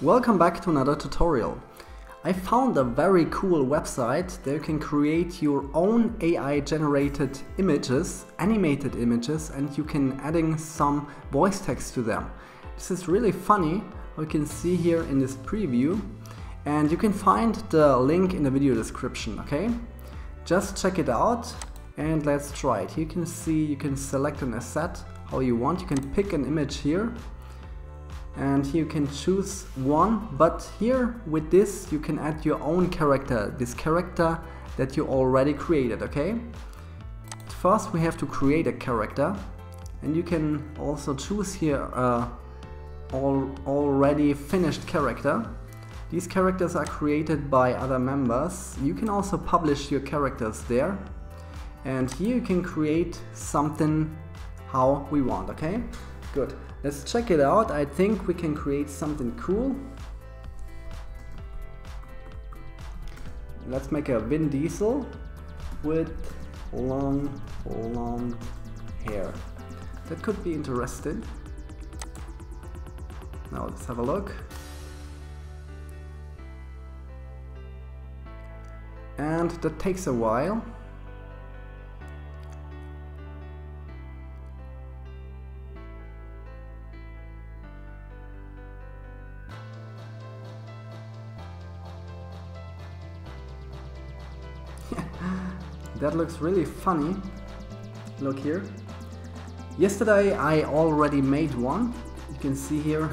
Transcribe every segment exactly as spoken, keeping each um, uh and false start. Welcome back to another tutorial. I found a very cool website that you can create your own A I generated images, animated images, and you can adding some voice text to them. This is really funny, you can see here in this preview, and you can find the link in the video description, okay? Just check it out and let's try it. You can see you can select an asset how you want, you can pick an image here. And you can choose one, but here with this you can add your own character, this character that you already created, okay? First we have to create a character, and you can also choose here a al already finished character. These characters are created by other members. You can also publish your characters there, and here you can create something how we want, okay? Good. Let's check it out. I think we can create something cool. Let's make a Vin Diesel with long blonde hair. That could be interesting. Now let's have a look. And that takes a while. That looks really funny. Look here. Yesterday I already made one. You can see here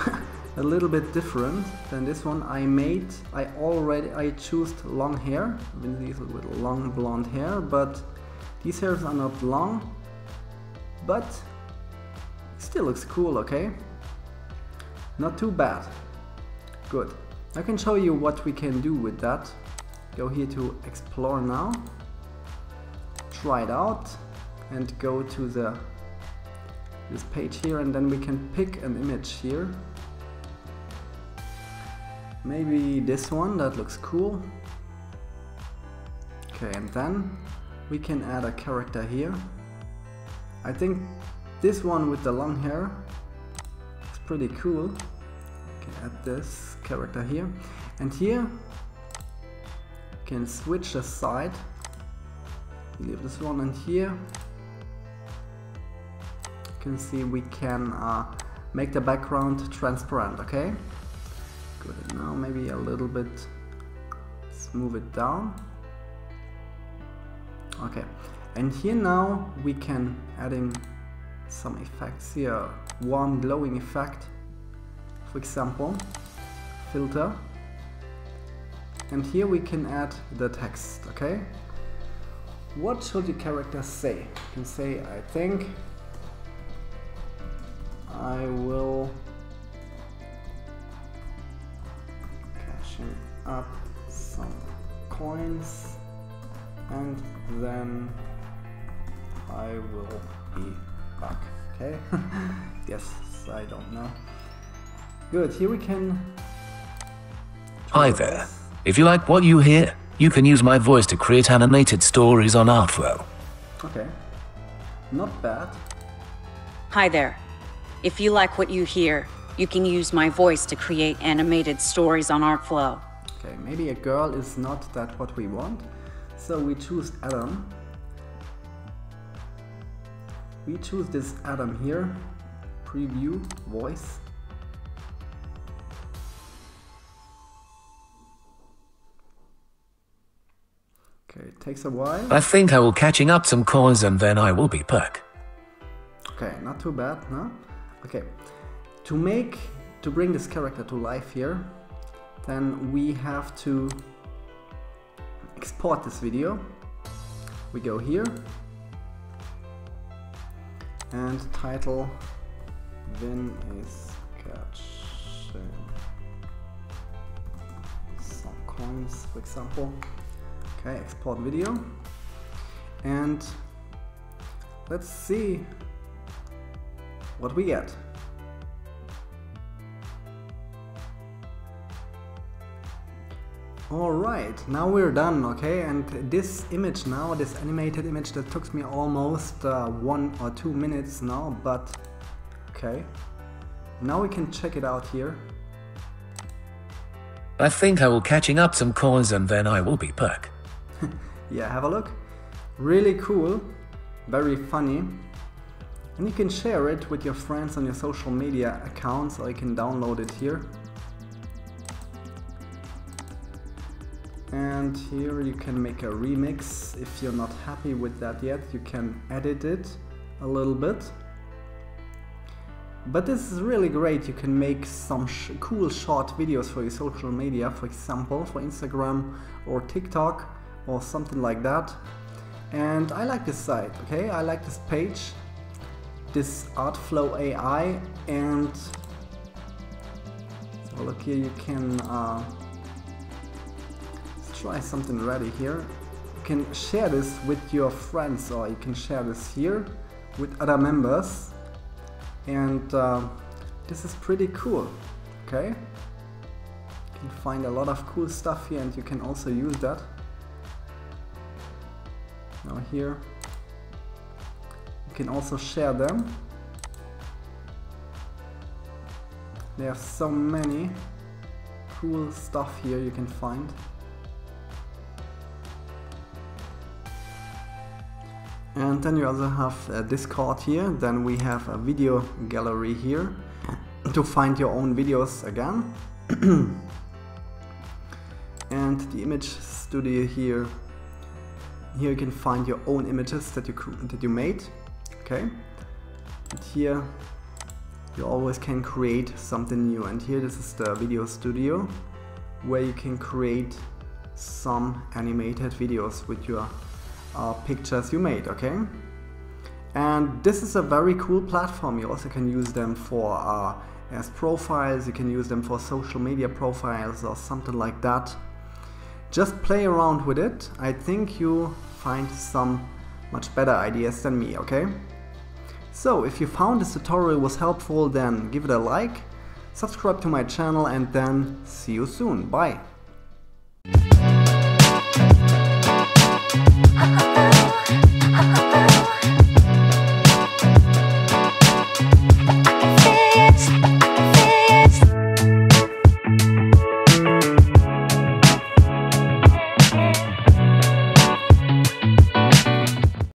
a little bit different than this one I made. I already I chose long hair. Vin Diesel with long blonde hair, but these hairs are not long. But still looks cool, okay? Not too bad. Good. I can show you what we can do with that. Go here to explore now. Try it out and go to the this page here, and then we can pick an image here. Maybe this one, that looks cool. Okay, and then we can add a character here. I think this one with the long hair is pretty cool. Okay, add this character here, and here you can switch the side. Leave this one, and here you can see we can uh, make the background transparent, okay? Good, now maybe a little bit, let's move it down. Okay, and here now we can add in some effects here. Warm glowing effect, for example, filter. And here we can add the text, okay? What should your character say? You can say, I think I will catching up some coins, and then I will be back. Okay? Yes, I don't know. Good, here we can... Hi there. If you like what you hear, you can use my voice to create animated stories on Artflow. Okay, not bad. Hi there. If you like what you hear, you can use my voice to create animated stories on Artflow. Okay, maybe a girl is not that what we want. So we choose Adam. We choose this Adam here. Preview, voice. Okay, it takes a while. I think I will catching up some coins, and then I will be back. Okay, not too bad, no? Okay, to make, to bring this character to life here, then we have to export this video. We go here, and title, Vin is catching some coins, for example. Okay, export video, and let's see what we get. Alright, now we're done, okay? And this image now, this animated image that took me almost uh, one or two minutes now, but okay. Now we can check it out here. I think I will catching up some coins and then I will be back. Yeah, have a look. Really cool, very funny. And you can share it with your friends on your social media accounts, or you can download it here. And here you can make a remix. If you're not happy with that yet, you can edit it a little bit. But this is really great. You can make some sh cool short videos for your social media, for example, for Instagram or TikTok or something like that. And I like this site, okay? I like this page, this Artflow A I, and so look here, you can uh, let's try something ready here. You can share this with your friends, or you can share this here with other members, and uh, this is pretty cool, okay? You can find a lot of cool stuff here, and you can also use that. Now here you can also share them. There are so many cool stuff here you can find. And then you also have a Discord here. Then we have a video gallery here to find your own videos again. And the image studio here. Here you can find your own images that you that you made. Okay. And here you always can create something new. And here this is the video studio where you can create some animated videos with your Uh, pictures you made, okay? And this is a very cool platform. You also can use them for uh, as profiles, you can use them for social media profiles or something like that. Just play around with it. I think you find some much better ideas than me, okay? So if you found this tutorial was helpful, then give it a like, subscribe to my channel, and then see you soon. Bye! Ha ha ha!